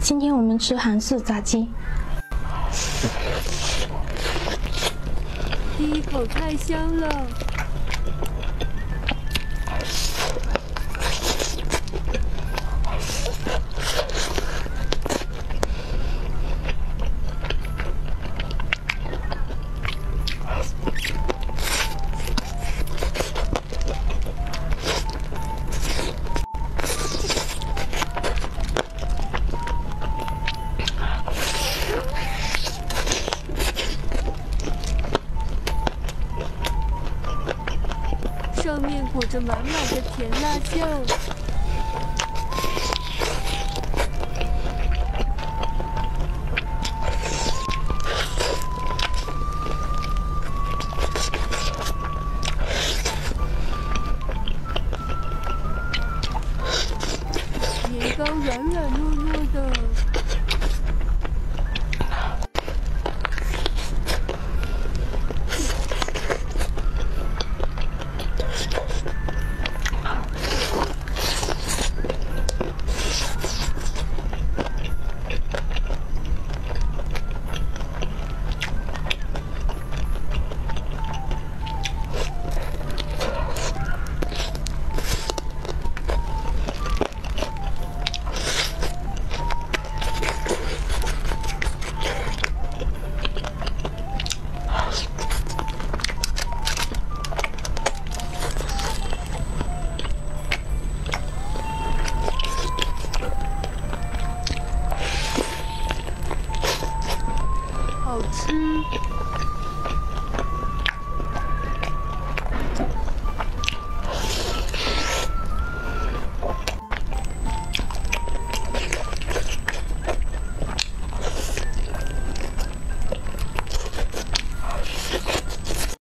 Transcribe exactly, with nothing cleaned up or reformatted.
今天我们吃韩式炸鸡。第一口太香了。上面裹着满满的甜辣酱。 好吃。